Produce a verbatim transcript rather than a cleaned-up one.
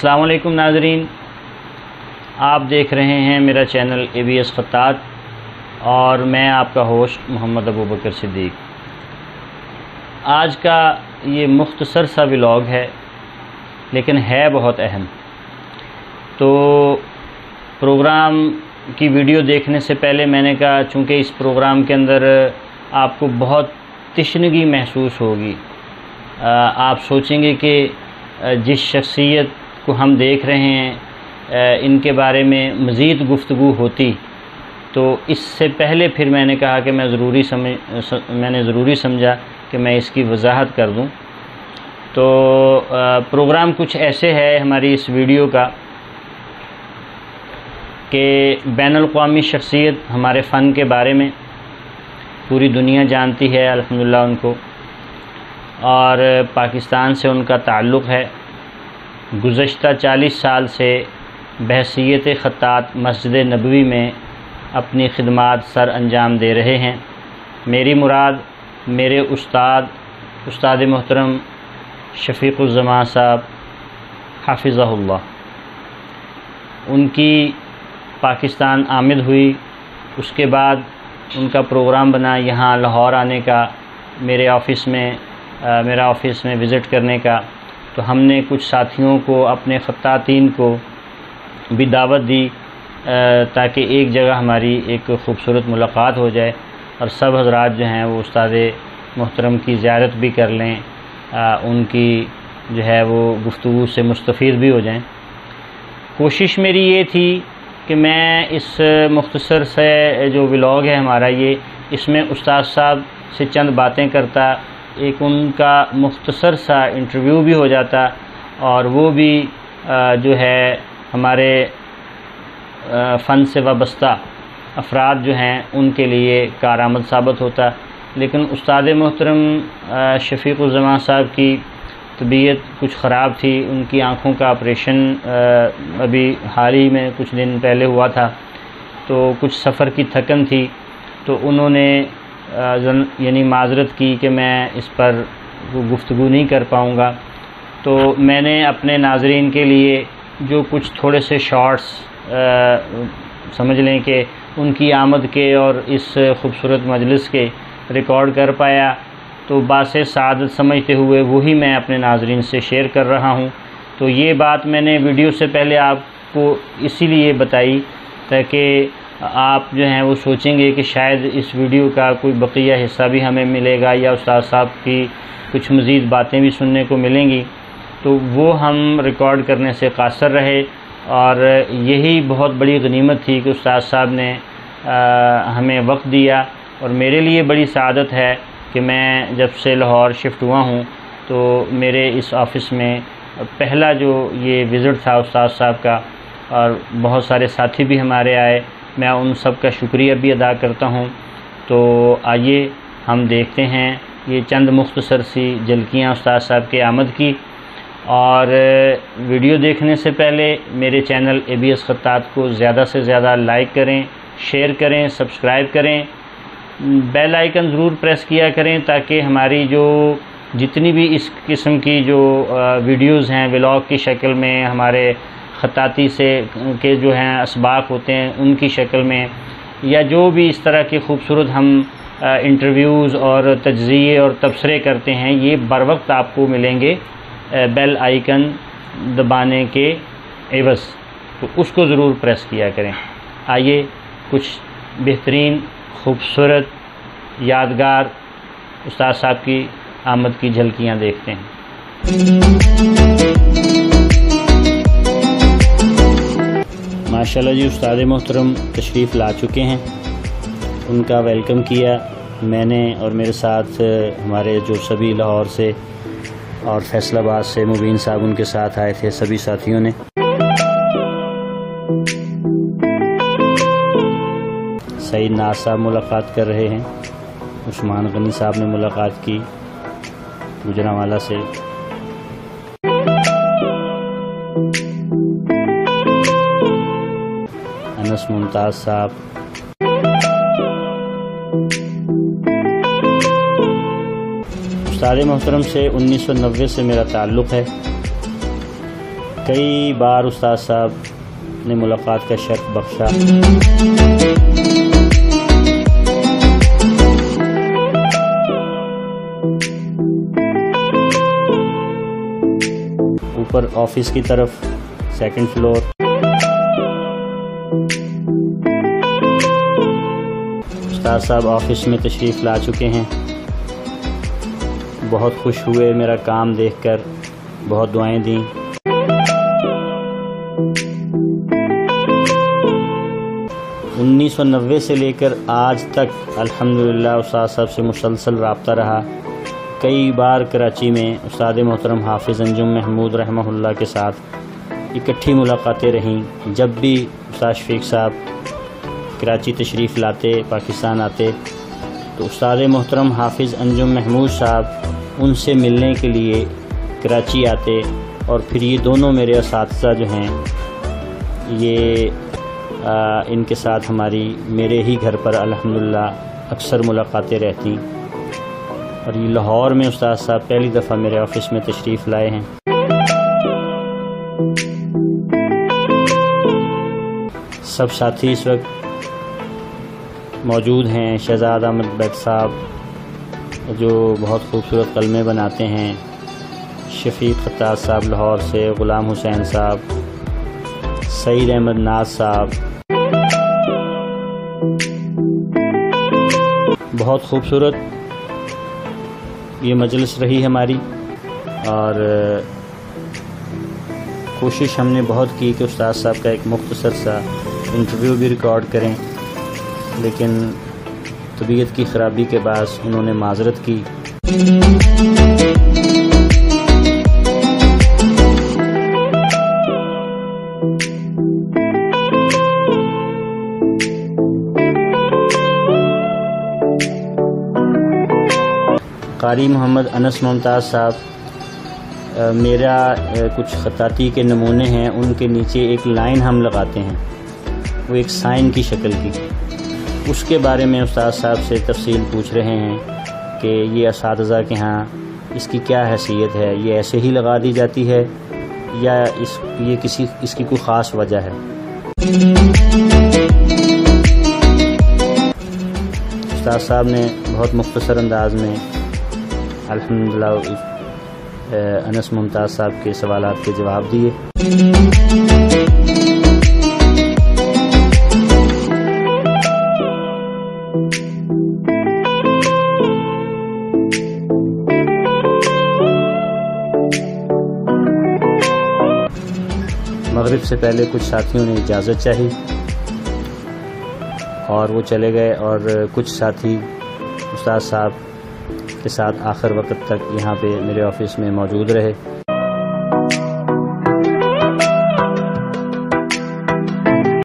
अस्सलामुअलैकुम नाजरीन, आप देख रहे हैं मेरा channel A B S Khattat और मैं आपका होस्ट मोहम्मद अबूबकर सिद्दीक। आज का ये मुख्तसर सा व्लॉग है लेकिन है बहुत अहम। तो प्रोग्राम की वीडियो देखने से पहले मैंने कहा चूँकि इस प्रोग्राम के अंदर आपको बहुत तिश्नगी महसूस होगी। आप सोचेंगे कि जिस शख्सियत को हम देख रहे हैं इनके बारे में मज़ीद गुफ्तगू होती, तो इससे पहले फिर मैंने कहा कि मैं ज़रूरी समझ मैंने ज़रूरी समझा कि मैं इसकी वजाहत कर दूं। तो प्रोग्राम कुछ ऐसे है हमारी इस वीडियो का कि बैनुल अक़वामी शख्सियत हमारे फ़न के बारे में पूरी दुनिया जानती है अल्हम्दुलिल्लाह उनको, और पाकिस्तान से उनका ताल्लुक़ है। गुज़श्ता चालीस साल से बहसीयत खत्तात मस्जिद नबवी में अपनी खिदमात सर अंजाम दे रहे हैं। मेरी मुराद मेरे उस्ताद उस्ताद मोहतरम शफ़ीक़ुल-ज़मान साहब हाफ़िज़हुल्लाह, उनकी पाकिस्तान आमद हुई, उसके बाद उनका प्रोग्राम बना यहाँ लाहौर आने का, मेरे ऑफ़िस में आ, मेरा ऑफ़िस में विज़िट करने का। तो हमने कुछ साथियों को, अपने खत्तातीन को भी दावत दी ताकि एक जगह हमारी एक ख़ूबसूरत मुलाकात हो जाए और सब हजरात जो हैं वो उस्ताद मोहतरम की ज़ियारत भी कर लें, आ, उनकी जो है वो गुफ्तगू से मुस्तफ़ीद भी हो जाएं। कोशिश मेरी ये थी कि मैं इस मुख्तसर से जो व्लॉग है हमारा ये, इसमें उस्ताद साहब से चंद बातें करता, एक उनका मुख्तसर सा इंटरव्यू भी हो जाता और वो भी जो है हमारे फ़न से वाबस्ता अफराद जो हैं उनके लिए कारआमद साबित होता। लेकिन उस्ताद मोहतरम शफ़ीक़ुल-ज़मान साहब की तबीयत कुछ ख़राब थी, उनकी आँखों का ऑपरेशन अभी हाल ही में कुछ दिन पहले हुआ था, तो कुछ सफ़र की थकन थी। तो उन्होंने यानी माजरत की कि मैं इस पर गुफ्तगू नहीं कर पाऊँगा। तो मैंने अपने नाजरीन के लिए जो कुछ थोड़े से शॉर्ट्स समझ लें कि उनकी आमद के और इस ख़ूबसूरत मजलिस के रिकॉर्ड कर पाया, तो बासे सादत समझते हुए वही मैं अपने नाजरीन से शेयर कर रहा हूँ। तो ये बात मैंने वीडियो से पहले आपको इसीलिए बताई ताकि आप जो हैं वो सोचेंगे कि शायद इस वीडियो का कोई बकिया हिस्सा भी हमें मिलेगा या उस्ताद साहब की कुछ मज़ीद बातें भी सुनने को मिलेंगी, तो वो हम रिकॉर्ड करने से कासर रहे। और यही बहुत बड़ी गनीमत थी कि उस्ताद साहब ने आ, हमें वक्त दिया। और मेरे लिए बड़ी सआदत है कि मैं जब से लाहौर शिफ्ट हुआ हूँ तो मेरे इस ऑफ़िस में पहला जो ये विज़िट था उस्ताद साहब का, और बहुत सारे साथी भी हमारे आए, मैं उन सब का शुक्रिया भी अदा करता हूँ। तो आइए हम देखते हैं ये चंद मुख्तसर सी झलकियाँ उस्ताद साहब के आमद की। और वीडियो देखने से पहले मेरे channel A B S Khattat को ज़्यादा से ज़्यादा लाइक करें, शेयर करें, सब्सक्राइब करें, बेल आइकन ज़रूर प्रेस किया करें ताकि हमारी जो जितनी भी इस किस्म की जो वीडियोज़ हैं व्लॉग की शक्ल में, हमारे खताती से के जो हैं असबाक होते हैं उनकी शक्ल में, या जो भी इस तरह के ख़ूबसूरत हम इंटरव्यूज़ और तज्ज़िये और तबसरे करते हैं ये बर वक्त आपको मिलेंगे बेल आइकन दबाने के एवज़। तो उसको ज़रूर प्रेस किया करें। आइए कुछ बेहतरीन ख़ूबसूरत यादगार उस्ताद साहब की आमद की झलकियाँ देखते हैं। माशाल्लाह जी, उस्ताद मोहतरम तशरीफ़ ला चुके हैं, उनका वेलकम किया मैंने और मेरे साथ हमारे जो सभी लाहौर से और फैसलाबाद से मुबीन साहब उनके साथ आए थे, सभी साथियों ने। सईद नाज साहब मुलाकात कर रहे हैं, उस्मान गनी साहब ने मुलाकात की गुजरांवाला से। अनस मुमताज साहब, उस्ताद मोहतरम से उन्नीस सौ नब्बे से मेरा ताल्लुक़ है। कई बार उस्ताद साहब ने मुलाकात का शर्फ बख्शा। ऊपर ऑफिस की तरफ सेकंड फ्लोर उस्ताद साहब ऑफिस में तशरीफ़ ला चुके हैं। बहुत खुश हुए मेरा काम देखकर, बहुत दुआएं दी। उन्नीस सौ नब्बे से लेकर आज तक अल्हम्दुलिल्लाह उस्ताद साहब से मुसलसल रब्ता रहा। कई बार कराची में उस्ताद मोहतरम हाफिज़ अंजुम महमूद रहमहुल्लाह के साथ इकट्ठी मुलाकातें रहीं। जब भी उस्ताद शफीक साहब कराची तशरीफ़ लाते, पाकिस्तान आते, तो उस्ताद मोहतरम हाफिज़ अंजुम महमूद साहब उनसे मिलने के लिए कराची आते। और फिर ये दोनों मेरे असातिज़ा जो हैं, ये आ, इनके साथ हमारी मेरे ही घर पर अल्हम्दुलिल्लाह अक्सर मुलाकातें रहती। और ये लाहौर में उस्ताद साहब पहली दफ़ा मेरे ऑफिस में तशरीफ़ लाए हैं। सब साथी इस वक्त मौजूद हैं। शहजाद अहमद बट साहब जो बहुत खूबसूरत कलमे बनाते हैं, शफीक खत्तात साहब लाहौर से, ग़ुलाम हुसैन साहब, सईद अहमद नाज साहब, बहुत खूबसूरत ये मजलिस रही हमारी। और कोशिश हमने बहुत की कि उस्ताद साहब का एक मुख्तसर सा इंटरव्यू भी रिकॉर्ड करें, लेकिन तबीयत की ख़राबी के बाद उन्होंने माजरत की। कारी मोहम्मद अनस मुमताज़ साहब मेरा कुछ खताती के नमूने हैं, उनके नीचे एक लाइन हम लगाते हैं, वो एक साइन की शक्ल की। उसके बारे में उस्ताद साहब से तफसील पूछ रहे हैं कि ये असातिज़ा के यहाँ इसकी क्या हैसियत है, ये ऐसे ही लगा दी जाती है या इस ये किसी इसकी कोई ख़ास वजह है। उस्ताद साहब ने बहुत मुख्तसर अंदाज में अल्हम्दुलिल्लाह अनस मुमताज़ साहब के सवालात के जवाब दिए। मगरिब से पहले कुछ साथियों ने इजाज़त चाही और वो चले गए, और कुछ साथी उस्ताद साहब के साथ आखिर वक्त तक यहाँ पे मेरे ऑफिस में मौजूद रहे।